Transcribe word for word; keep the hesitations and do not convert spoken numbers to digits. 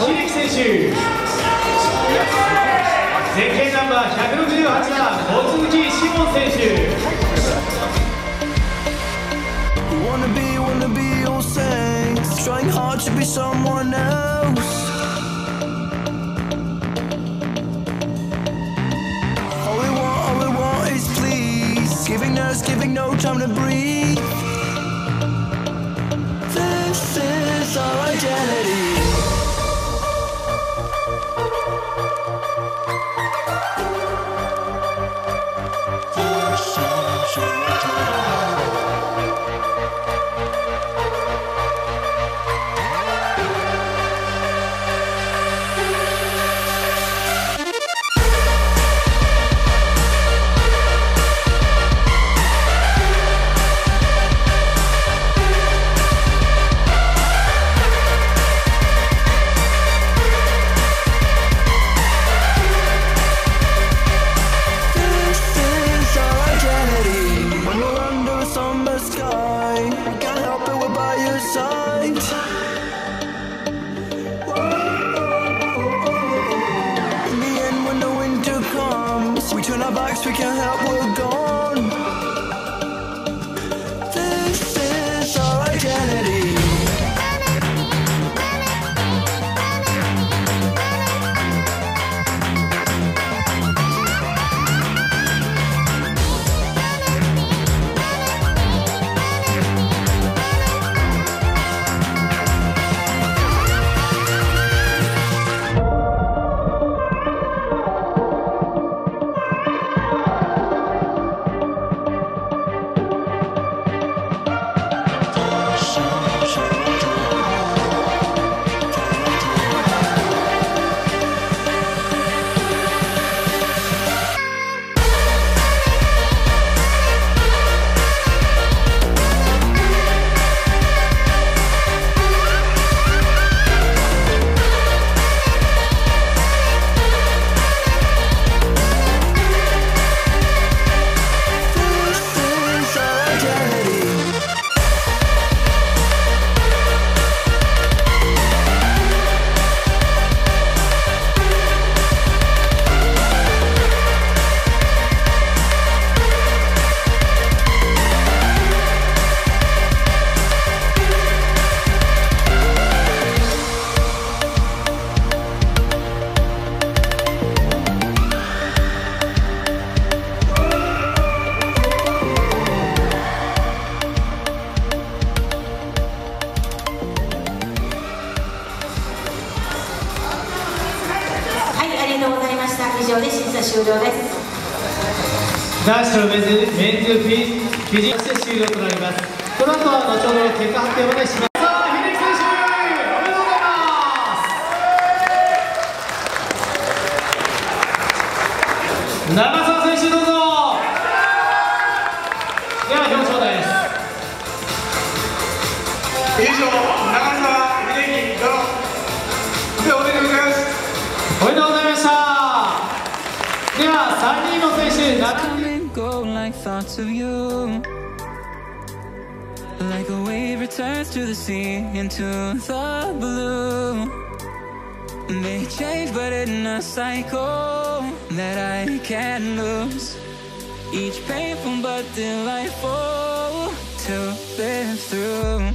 小力選手、前回ナンバーひゃくろくじゅうはち番小槻志門選手。 Giving us, giving no time to breathe. This is our identity. We can't help, we're gone. This is our identity. National Men's Fiji選手終了となります。この後は後ほど結果発表までします。さあ、秀樹選手、おめでとうございます。長澤選手どうぞ。では表彰です。以上、長澤秀樹殿、おめでとうございます。おめでとうございました。ではさんにんの選手、長澤。 Thoughts of you, like a wave returns to the sea into the blue. May change, but in a cycle that I can't lose. Each painful but delightful to live through.